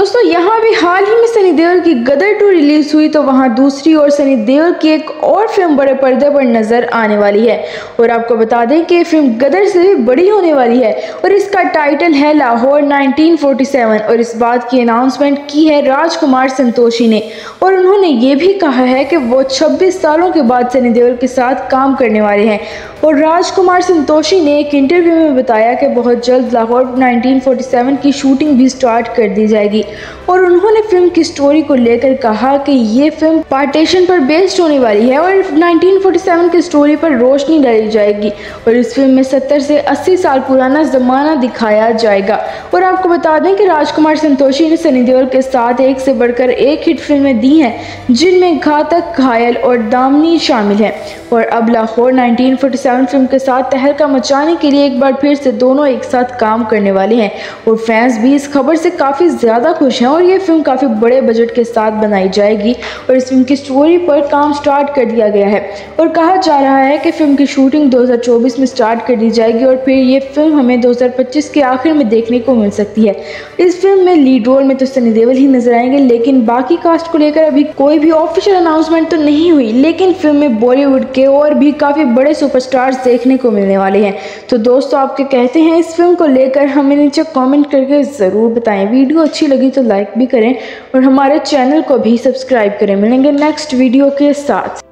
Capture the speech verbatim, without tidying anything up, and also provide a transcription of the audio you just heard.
दोस्तों यहाँ भी हाल ही में सनी देओल की गदर टू रिलीज हुई तो वहाँ दूसरी ओर सनी देओल की एक और फिल्म बड़े पर्दे पर नजर आने वाली है। और आपको बता दें कि फिल्म गदर से भी बड़ी होने वाली है और इसका टाइटल है लाहौर नाइनटीन फोर्टी सेवन। और इस बात की अनाउंसमेंट की है राजकुमार संतोषी ने और उन्होंने ये भी कहा है कि वो छब्बीस सालों के बाद सनी देओल के साथ काम करने वाले हैं। और राजकुमार संतोषी ने एक इंटरव्यू में बताया कि बहुत जल्द लाहौर नाइनटीन फोर्टी सेवन की शूटिंग भी स्टार्ट कर दी जाएगी। और उन्होंने फिल्म की स्टोरी को लेकर कहा कि ये फिल्म पार्टीशन पर बेस्ड होने वाली है और नाइनटीन फोर्टी सेवन की स्टोरी पर रोशनी डाली जाएगी। और इस फिल्म में सत्तर से अस्सी साल पुराना ज़माना दिखाया जाएगा। और आपको बता दें कि राजकुमार संतोषी ने सनी देओल के साथ एक से बढ़कर एक हिट फिल्में दी हैं जिनमें घातक, घायल और दामनी शामिल हैं। और अब Lahore nineteen forty seven film के साथ तहलका मचाने के लिए एक बार फिर से दोनों एक साथ काम करने वाले हैं। और फैंस भी इस खबर से काफ़ी ज़्यादा खुश हैं और ये फिल्म काफ़ी बड़े बजट के साथ बनाई जाएगी। और इस फिल्म की स्टोरी पर काम स्टार्ट कर दिया गया है और कहा जा रहा है कि फिल्म की शूटिंग दो हज़ार चौबीस में स्टार्ट कर दी जाएगी और फिर ये फिल्म हमें दो हज़ार पच्चीस के आखिर में देखने को मिल सकती है। इस फिल्म में लीड रोल में तो सनी देओल ही नजर आएंगे, लेकिन बाकी कास्ट को लेकर अभी कोई भी ऑफिशियल अनाउंसमेंट तो नहीं हुई, लेकिन फिल्म में बॉलीवुड के और भी काफ़ी बड़े सुपरस्टार्स देखने को मिलने वाले हैं। तो दोस्तों आपके कहते हैं इस फिल्म को लेकर हमें नीचे कॉमेंट करके ज़रूर बताएं। वीडियो अच्छी लगी तो लाइक भी करें और हमारे चैनल को भी सब्सक्राइब करें। मिलेंगे नेक्स्ट वीडियो के साथ।